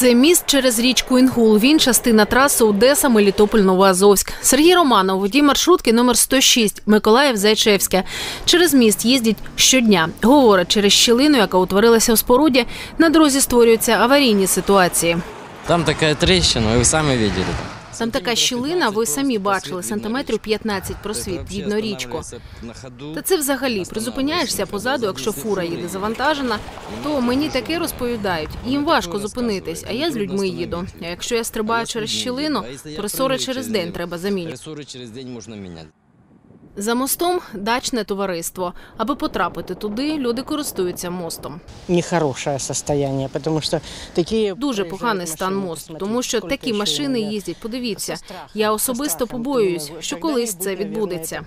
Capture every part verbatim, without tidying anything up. Це міст через річку Інгул. Він – частина траси Одеса-Мелітополь-Новоазовськ. Сергій Романов – водій маршрутки номер сто шість Миколаїв-Зайчевське. Через міст їздять щодня. Говорить, через щілину, яка утворилася у споруді, на дорозі створюються аварійні ситуації. Там така тріщина, ви самі бачили. Там така щілина, ви самі бачили, сантиметрів п'ятнадцять просвіт, видно річку. Та це взагалі, призупиняєшся позаду, якщо фура їде завантажена, то мені таке розповідають, їм важко зупинитись, а я з людьми їду. А якщо я стрибаю через щілину, то ресори через день треба замінювати. За мостом – дачне товариство. Аби потрапити туди, люди користуються мостом. Дуже поганий стан мосту, тому що такі машини їздять. Подивіться, я особисто побоююсь, що колись це відбудеться.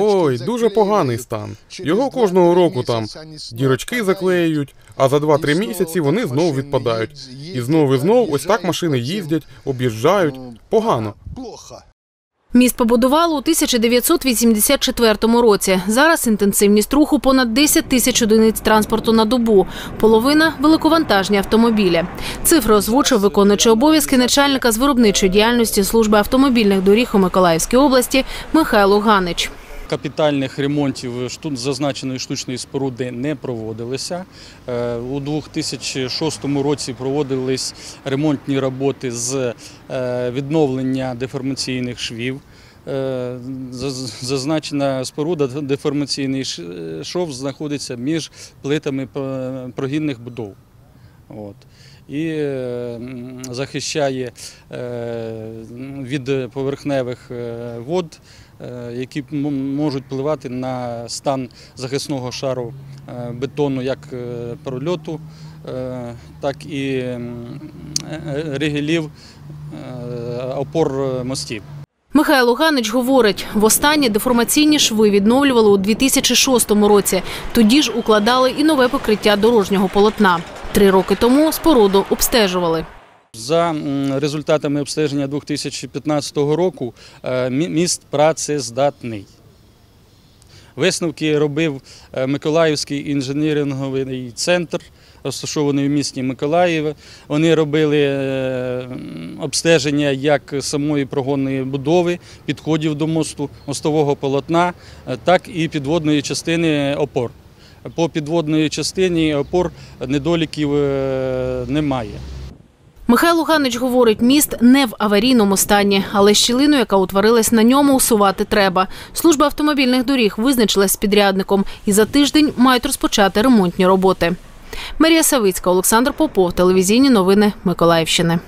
Ой, дуже поганий стан. Його кожного року там дірочки заклеюють, а за два-три місяці вони знову відпадають. І знову і знову ось так машини їздять, об'їжджають. Погано. Міст побудували у тисяча дев'ятсот вісімдесят четвертому році. Зараз інтенсивність руху понад десять тисяч одиниць транспорту на добу. Половина – великовантажні автомобілі. Цифри озвучив виконуючий обов'язки начальника з виробничої діяльності Служби автомобільних доріг у Миколаївській області Михайло Ганич. Капітальних ремонтів зазначеної штучної споруди не проводилися. У дві тисячі шостому році проводились ремонтні роботи з відновлення деформаційних швів. Зазначена споруда, деформаційний шов, знаходиться між плитами прогінних будов. От. І захищає від поверхневих вод, які можуть впливати на стан захисного шару бетону як прольоту, так і ригелів опор мостів. Михайло Ганич говорить, востаннє деформаційні шви відновлювали у дві тисячі шостому році. Тоді ж укладали і нове покриття дорожнього полотна. Три роки тому споруду обстежували. За результатами обстеження дві тисячі п'ятнадцятого року міст працездатний. Висновки робив Миколаївський інженеринговий центр, розташований в місті Миколаїв. Вони робили обстеження як самої прогонної будови, підходів до мосту, мостового полотна, так і підводної частини опор. По підводної частині опор недоліків немає. Михайло Ганич говорить, міст не в аварійному стані, але щілину, яка утворилась на ньому, усувати треба. Служба автомобільних доріг визначилась з підрядником і за тиждень мають розпочати ремонтні роботи. Марія Савицька, Олександр Попов, телевізійні новини Миколаївщини.